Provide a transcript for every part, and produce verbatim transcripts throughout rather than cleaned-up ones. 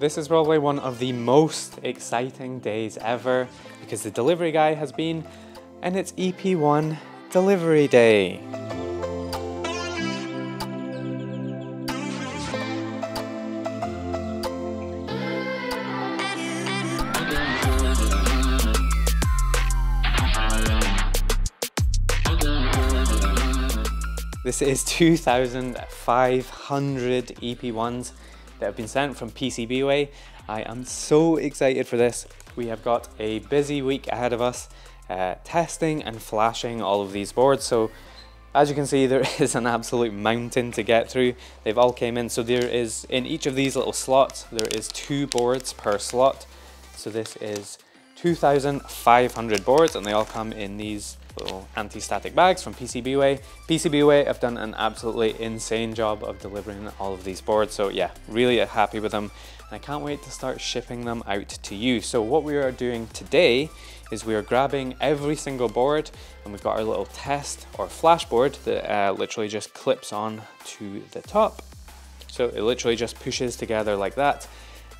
This is probably one of the most exciting days ever because the delivery guy has been and it's E P one delivery day. This is two thousand five hundred E P ones that have been sent from PCBWay. I am so excited for this. We have got a busy week ahead of us, uh, testing and flashing all of these boards. So as you can see, there is an absolute mountain to get through. They've all came in. So there is, in each of these little slots, there is two boards per slot. So this is two thousand five hundred boards and they all come in these little anti-static bags from PCBWay. PCBWay have done an absolutely insane job of delivering all of these boards, so yeah, really happy with them. And I can't wait to start shipping them out to you. So what we are doing today is we are grabbing every single board and we've got our little test or flash board that uh, literally just clips on to the top. So it literally just pushes together like that.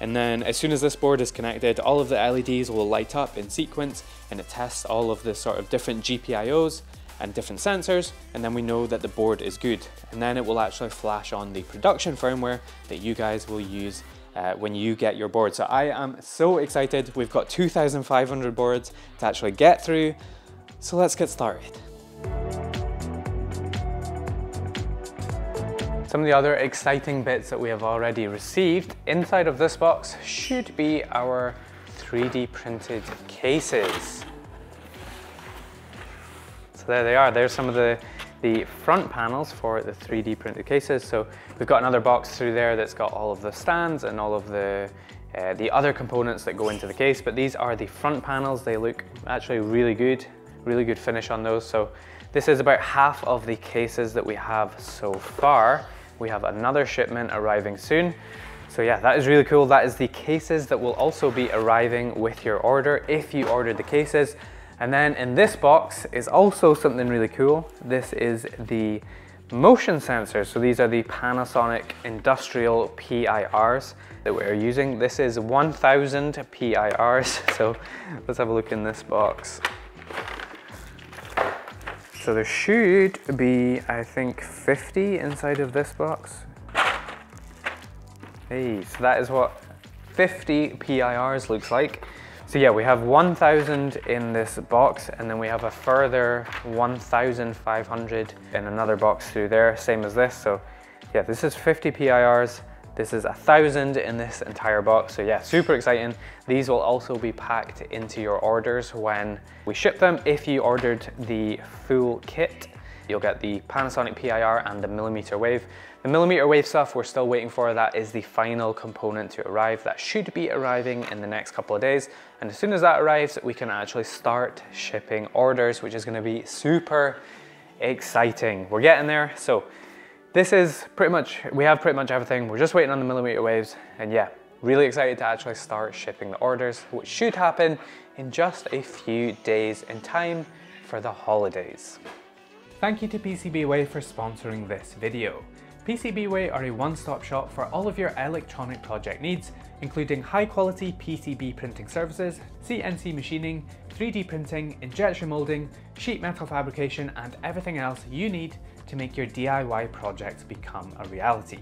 And then as soon as this board is connected, all of the L E Ds will light up in sequence and it tests all of the sort of different G P I Os and different sensors. And then we know that the board is good. And then it will actually flash on the production firmware that you guys will use uh, when you get your board. So I am so excited. We've got two thousand five hundred boards to actually get through. So let's get started. Some of the other exciting bits that we have already received inside of this box should be our three D printed cases. So there they are. There's some of the, the front panels for the three D printed cases. So we've got another box through there that's got all of the stands and all of the, uh, the other components that go into the case. But these are the front panels. They look actually really good, really good finish on those. So this is about half of the cases that we have so far. We have another shipment arriving soon. So yeah, that is really cool. That is the cases that will also be arriving with your order if you ordered the cases. And then in this box is also something really cool. This is the motion sensors. So these are the Panasonic Industrial P I Rs that we're using. This is one thousand P I Rs. So let's have a look in this box. So there should be, I think, fifty inside of this box. Hey, so that is what fifty P I Rs looks like. So yeah, we have one thousand in this box, and then we have a further one thousand five hundred in another box through there, same as this. So yeah, this is fifty P I Rs. This is one thousand in this entire box. So yeah, super exciting. These will also be packed into your orders when we ship them. If you ordered the full kit, you'll get the Panasonic P I R and the millimeter wave. The millimeter wave stuff we're still waiting for. That is the final component to arrive. That should be arriving in the next couple of days. And as soon as that arrives, we can actually start shipping orders, which is gonna be super exciting. We're getting there. So this is pretty much, we have pretty much everything. We're just waiting on the millimeter waves. And yeah, really excited to actually start shipping the orders, which should happen in just a few days in time for the holidays. Thank you to PCBWay for sponsoring this video. PCBWay are a one-stop shop for all of your electronic project needs, including high-quality P C B printing services, C N C machining, three D printing, injection molding, sheet metal fabrication, and everything else you need to make your D I Y projects become a reality.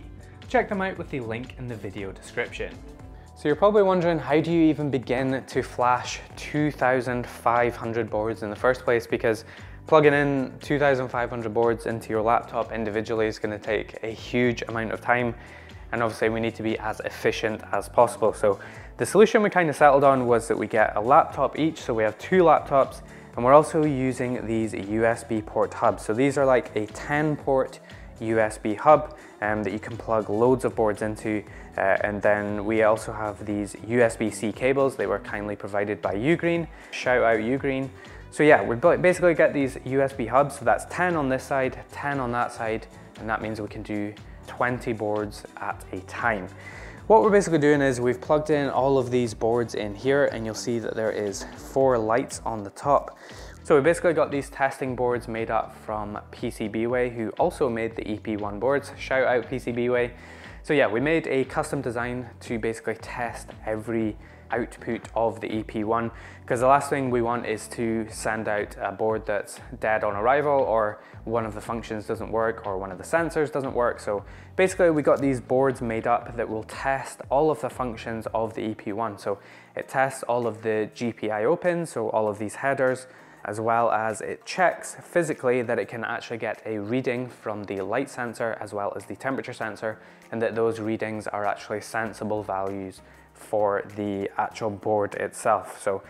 Check them out with the link in the video description. So you're probably wondering, how do you even begin to flash two thousand five hundred boards in the first place? Because plugging in two thousand five hundred boards into your laptop individually is going to take a huge amount of time. And obviously we need to be as efficient as possible. So the solution we kind of settled on was that we get a laptop each. So we have two laptops and we're also using these U S B port hubs. So these are like a ten port U S B hub um, that you can plug loads of boards into. Uh, and then we also have these U S B C cables. They were kindly provided by Ugreen. Shout out Ugreen. So yeah, we basically get these U S B hubs. So that's ten on this side, ten on that side. And that means we can do twenty boards at a time. What we're basically doing is we've plugged in all of these boards in here and you'll see that there is four lights on the top. So we basically got these testing boards made up from PCBWay, who also made the E P one boards. Shout out PCBWay. So yeah, we made a custom design to basically test every output of the E P one, because the last thing we want is to send out a board that's dead on arrival, or one of the functions doesn't work, or one of the sensors doesn't work. So basically we got these boards made up that will test all of the functions of the E P one. So it tests all of the G P I O pins, so all of these headers, as well as it checks physically that it can actually get a reading from the light sensor as well as the temperature sensor, and that those readings are actually sensible values for the actual board itself. So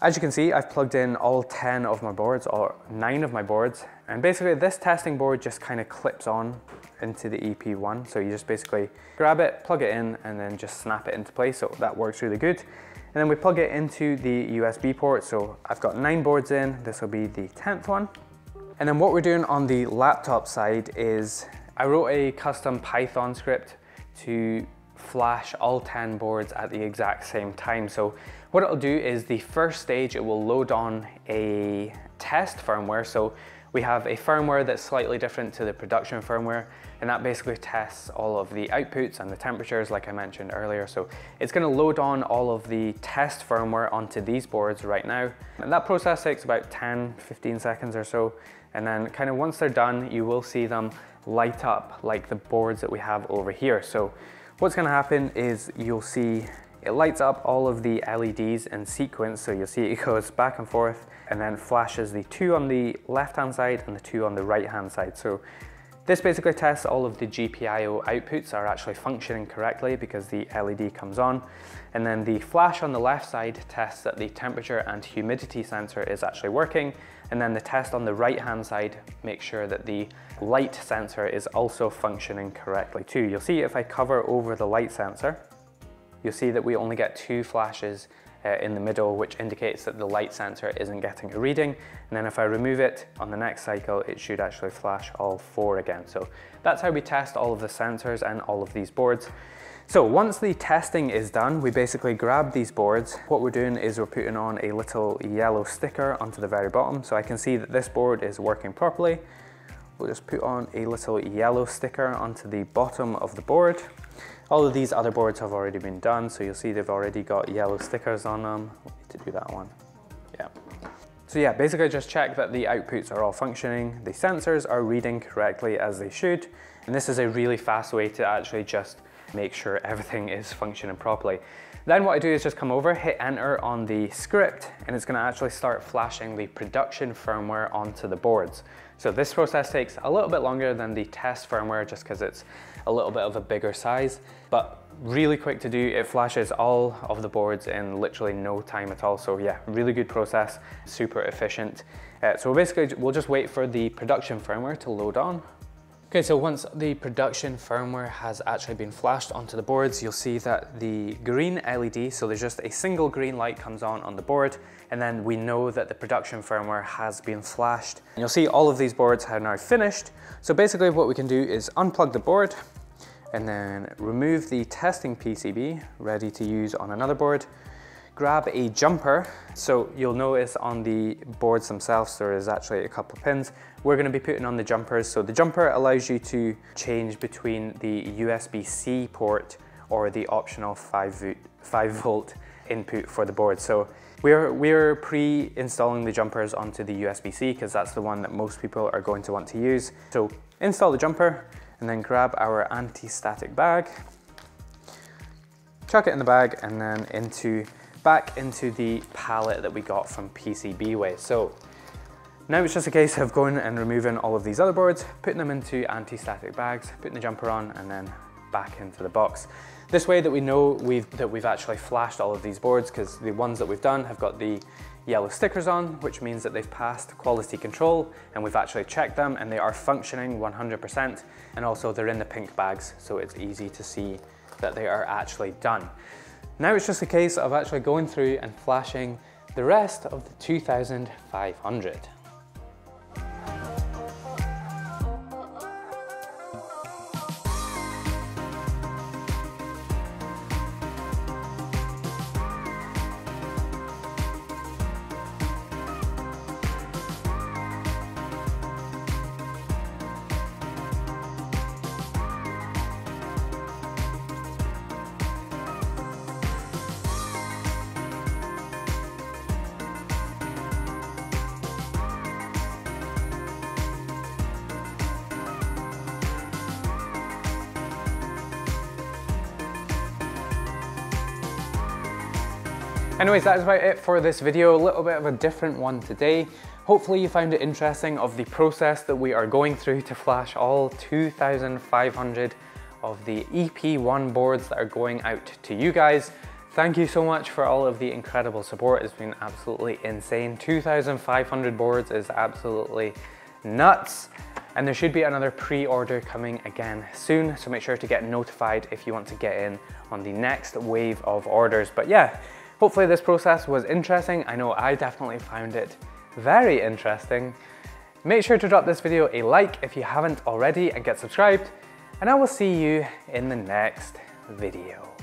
as you can see, I've plugged in all ten of my boards, or nine of my boards, and basically this testing board just kind of clips on into the E P one. So you just basically grab it, plug it in, and then just snap it into place. So that works really good. And then we plug it into the U S B port. So I've got nine boards in, this will be the tenth one. And then what we're doing on the laptop side is I wrote a custom Python script to flash all ten boards at the exact same time. So what it'll do is the first stage, it will load on a test firmware. So we have a firmware that's slightly different to the production firmware, and that basically tests all of the outputs and the temperatures like I mentioned earlier. So it's going to load on all of the test firmware onto these boards right now, and that process takes about ten fifteen seconds or so, and then kind of once they're done you will see them light up like the boards that we have over here. So what's going to happen is you'll see it lights up all of the L E Ds in sequence, so you'll see it goes back and forth and then flashes the two on the left hand side and the two on the right hand side. So this basically tests all of the G P I O outputs are actually functioning correctly because the L E D comes on, and then the flash on the left side tests that the temperature and humidity sensor is actually working, and then the test on the right hand side makes sure that the light sensor is also functioning correctly too. You'll see if I cover over the light sensor, you'll see that we only get two flashes uh, in the middle, which indicates that the light sensor isn't getting a reading. And then if I remove it on the next cycle, it should actually flash all four again. So that's how we test all of the sensors and all of these boards. So once the testing is done, we basically grab these boards. What we're doing is we're putting on a little yellow sticker onto the very bottom, so I can see that this board is working properly. We'll just put on a little yellow sticker onto the bottom of the board. All of these other boards have already been done, so you'll see they've already got yellow stickers on them. We'll need to do that one, yeah. So yeah, basically just check that the outputs are all functioning, the sensors are reading correctly as they should, and this is a really fast way to actually just make sure everything is functioning properly. Then what I do is just come over, hit enter on the script, and it's going to actually start flashing the production firmware onto the boards. So this process takes a little bit longer than the test firmware just because it's a little bit of a bigger size, but really quick to do. It flashes all of the boards in literally no time at all. So yeah, really good process, super efficient. Uh, so basically we'll just wait for the production firmware to load on. Okay, so once the production firmware has actually been flashed onto the boards, you'll see that the green L E D, so there's just a single green light comes on on the board, and then we know that the production firmware has been flashed. And you'll see all of these boards are now finished. So basically what we can do is unplug the board and then remove the testing P C B, ready to use on another board. Grab a jumper. So you'll notice on the boards themselves, there is actually a couple of pins. We're going to be putting on the jumpers. So the jumper allows you to change between the U S B C port or the optional five volt, five volt input for the board. So we're, we're pre-installing the jumpers onto the U S B C because that's the one that most people are going to want to use. So install the jumper and then grab our anti-static bag, chuck it in the bag and then into back into the palette that we got from PCBWay. So now it's just a case of going and removing all of these other boards, putting them into anti-static bags, putting the jumper on and then back into the box. This way that we know we've, that we've actually flashed all of these boards, because the ones that we've done have got the yellow stickers on, which means that they've passed quality control and we've actually checked them and they are functioning one hundred percent, and also they're in the pink bags, so it's easy to see that they are actually done. Now it's just a case of actually going through and flashing the rest of the two thousand five hundred. Anyways, that is about it for this video. A little bit of a different one today. Hopefully you found it interesting of the process that we are going through to flash all two thousand five hundred of the E P one boards that are going out to you guys. Thank you so much for all of the incredible support. It's been absolutely insane. two thousand five hundred boards is absolutely nuts. And there should be another pre-order coming again soon, so make sure to get notified if you want to get in on the next wave of orders. But yeah, hopefully this process was interesting. I know I definitely found it very interesting. Make sure to drop this video a like if you haven't already and get subscribed, and I will see you in the next video.